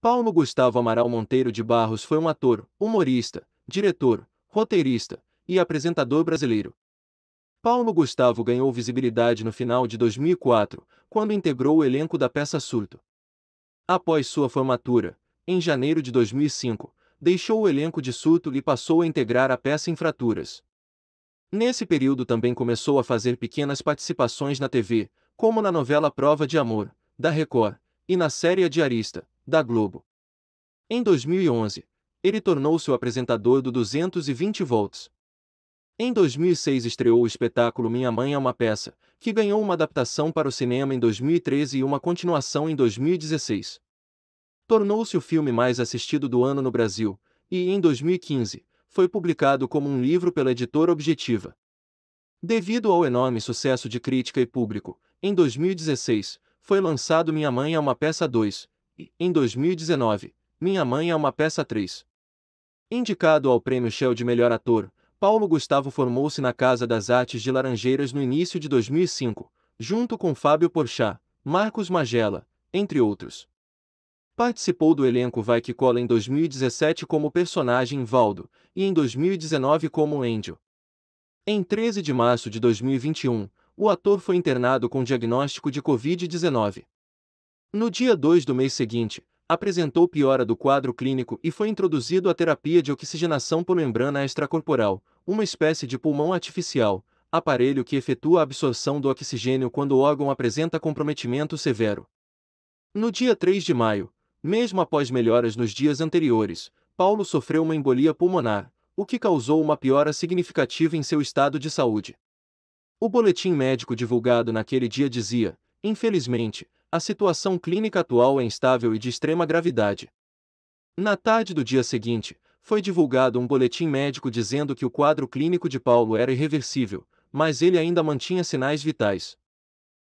Paulo Gustavo Amaral Monteiro de Barros foi um ator, humorista, diretor, roteirista e apresentador brasileiro. Paulo Gustavo ganhou visibilidade no final de 2004, quando integrou o elenco da peça Surto. Após sua formatura, em janeiro de 2005, deixou o elenco de Surto e passou a integrar a peça Infraturas. Nesse período também começou a fazer pequenas participações na TV, como na novela Prova de Amor, da Record, e na série A Diarista, da Globo. Em 2011, ele tornou-se o apresentador do 220 Volts. Em 2006 estreou o espetáculo Minha Mãe é uma Peça, que ganhou uma adaptação para o cinema em 2013 e uma continuação em 2016. Tornou-se o filme mais assistido do ano no Brasil, e em 2015, foi publicado como um livro pela editora Objetiva. Devido ao enorme sucesso de crítica e público, em 2016, foi lançado Minha Mãe é uma Peça 2, e, em 2019, Minha Mãe é uma Peça 3. Indicado ao Prêmio Shell de Melhor Ator, Paulo Gustavo formou-se na Casa das Artes de Laranjeiras no início de 2005, junto com Fábio Porchat, Marcus Majella, entre outros. Participou do elenco Vai que Cola em 2017 como personagem Valdo, e em 2019 como Angel. Em 13 de março de 2021, o ator foi internado com diagnóstico de Covid-19. No dia 2 do mês seguinte, apresentou piora do quadro clínico e foi introduzido à terapia de oxigenação por membrana extracorporal, uma espécie de pulmão artificial, aparelho que efetua a absorção do oxigênio quando o órgão apresenta comprometimento severo. No dia 3 de maio, mesmo após melhoras nos dias anteriores, Paulo sofreu uma embolia pulmonar, o que causou uma piora significativa em seu estado de saúde. O boletim médico divulgado naquele dia dizia, infelizmente, a situação clínica atual é instável e de extrema gravidade. Na tarde do dia seguinte, foi divulgado um boletim médico dizendo que o quadro clínico de Paulo era irreversível, mas ele ainda mantinha sinais vitais.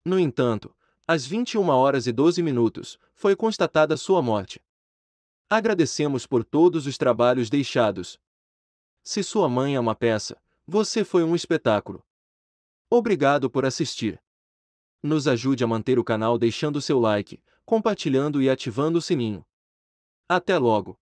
No entanto, às 21h12, foi constatada sua morte. Agradecemos por todos os trabalhos deixados. Se sua mãe é uma peça, você foi um espetáculo. Obrigado por assistir. Nos ajude a manter o canal deixando seu like, compartilhando e ativando o sininho. Até logo!